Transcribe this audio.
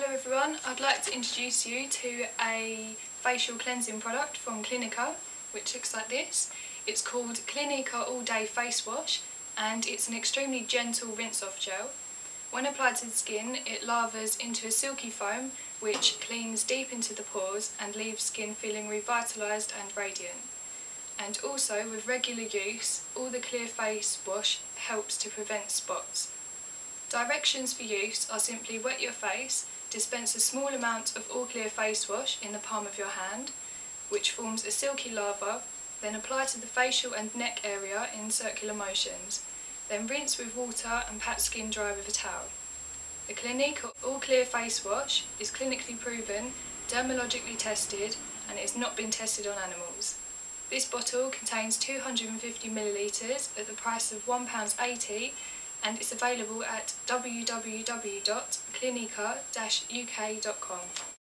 Hello everyone, I'd like to introduce you to a facial cleansing product from Clinica, which looks like this. It's called Clinica All Day Face Wash, and it's an extremely gentle rinse-off gel. When applied to the skin, it lathers into a silky foam, which cleans deep into the pores and leaves skin feeling revitalised and radiant. And also, with regular use, all the Clear Face Wash helps to prevent spots. Directions for use are simply wet your face, dispense a small amount of Allclear face wash in the palm of your hand, which forms a silky lava, then apply to the facial and neck area in circular motions, then rinse with water and pat skin dry with a towel. The Clinique Allclear face wash is clinically proven, dermatologically tested, and it has not been tested on animals. This bottle contains 250ml at the price of £1.80, and it's available at www.clinica-uk.com.